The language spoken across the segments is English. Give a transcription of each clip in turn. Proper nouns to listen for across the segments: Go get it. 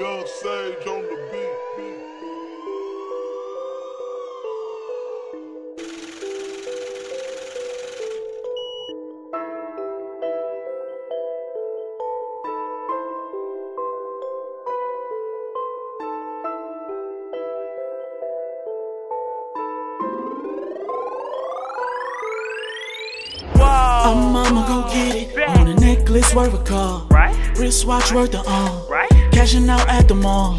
Young Sage on the beat. Oh, mama, go get it. Yeah. On a necklace worth a call. Right. Wristwatch worth the arm. Right. Cashing out at the mall.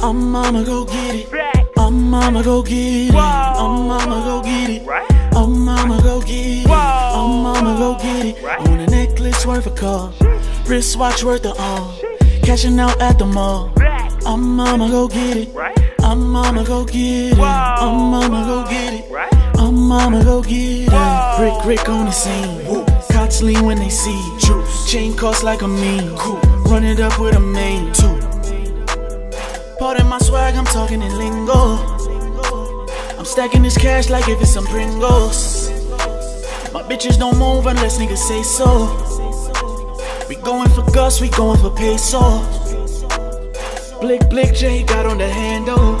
Oh, mama, go get it. Yeah. Oh, mama, go get it. Oh, mama, go get it. Right. Oh, mama, go get it. Whoa. Oh, mama, go get it. Right. On a necklace worth a call. Wristwatch worth the arm. Cashing out at the mall. Right. Oh, mama, go get it. Right. Oh, mama, go get it. Whoa. Oh, mama, go get it. Right. Oh, mama, go get it. Rick on the scene. Woo. Cots lean when they see. Juice. Chain costs like a mean. Cool. Run it up with a main too. Pardon my swag, I'm talking in lingo. I'm stacking this cash like if it's some Pringles. My bitches don't move unless niggas say so. We going for Gus, we going for peso. Blick, J got on the handle.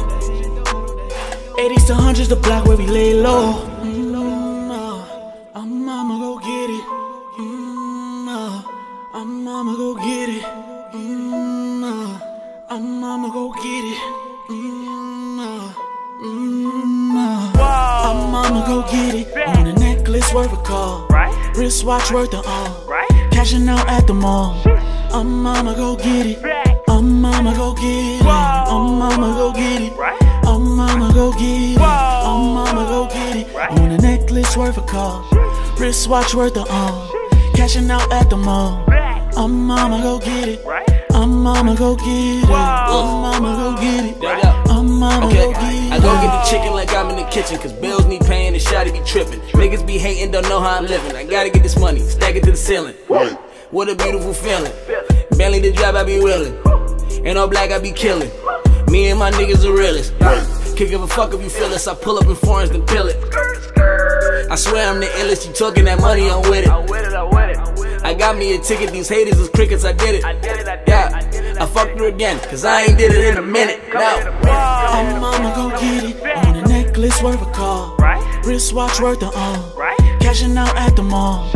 80s to 100s, the block where we lay low. Mama go get it. Mama go get it. Mama go get it. Mama go get it. On a necklace worth a call. Right. Wristwatch worth the all. Right. Cashing out at the mall. Mama go get it. Mama go get it. Mama go get it. Right. Mama go get it. Mama go get it. Right. On a necklace worth a call. Wristwatch worth the arm. Cashing out at the mall. Mama go get it. Mama go get it. Mama go get it. Mama go get it. I go get the chicken like I'm in the kitchen, cause bills need paying and shawty be tripping. Niggas be hating, don't know how I'm living. I gotta get this money, stack it to the ceiling. What a beautiful feeling. Bentley the drive, I be willing. And all black, I be killing. Me and my niggas are realest. Can't give a fuck if you feel us. I pull up in foreigns then peel it. I swear I'm the illest. You talking that money, I'm with it. I got me a ticket. These haters is crickets. I did it. Yeah, I fucked her again, cause I ain't did it in a minute. Now, oh, mama go get it. On a necklace worth a call. Wristwatch worth the arm. Cashing out at the mall.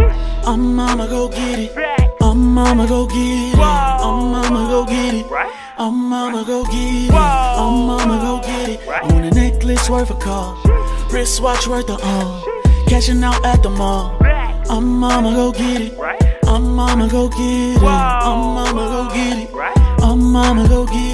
Oh, mama go get it. Oh, mama go get it. Oh, mama go get it. Oh, mama go get it. Oh, mama go get it. On a necklace worth a call. Wristwatch worth the arm. Cashing out at the mall. Oh, mama go get it. Oh, mama go get it. Oh, mama go get it. Oh, mama go get it.